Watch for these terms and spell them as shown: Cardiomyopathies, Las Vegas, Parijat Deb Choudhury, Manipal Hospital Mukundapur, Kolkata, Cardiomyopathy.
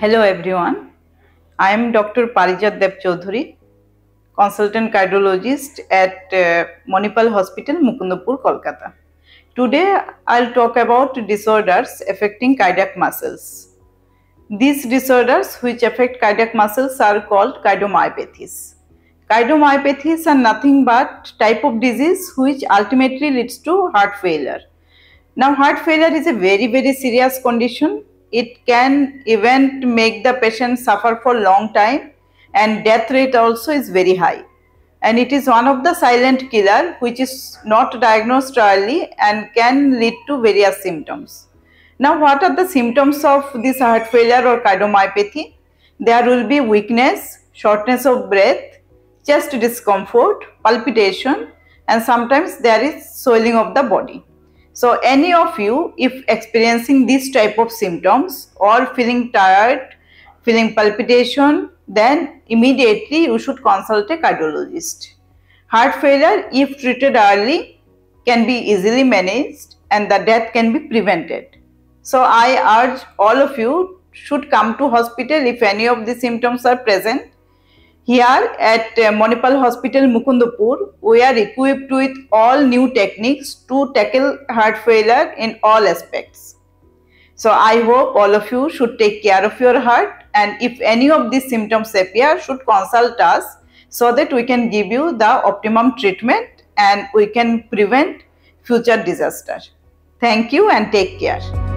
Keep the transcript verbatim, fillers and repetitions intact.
Hello everyone, I am Doctor Parijat Deb Choudhury, Consultant Cardiologist at uh, Manipal Hospital Mukundapur, Kolkata. Today I will talk about disorders affecting cardiac muscles. These disorders which affect cardiac muscles are called cardiomyopathies. Cardiomyopathies are nothing but type of disease which ultimately leads to heart failure. Now heart failure is a very very serious condition. It can even make the patient suffer for a long time, and death rate also is very high, and it is one of the silent killer which is not diagnosed early and can lead to various symptoms. Now what are the symptoms of this heart failure or cardiomyopathy? There will be weakness, shortness of breath, chest discomfort, palpitation, and sometimes there is swelling of the body. So any of you, if experiencing this type of symptoms or feeling tired, feeling palpitation, then immediately you should consult a cardiologist. Heart failure, if treated early, can be easily managed and the death can be prevented. So I urge all of you should come to hospital if any of the symptoms are present. Here at Manipal Hospital Mukundapur, we are equipped with all new techniques to tackle heart failure in all aspects. So I hope all of you should take care of your heart, and if any of these symptoms appear, should consult us so that we can give you the optimum treatment and we can prevent future disaster. Thank you and take care.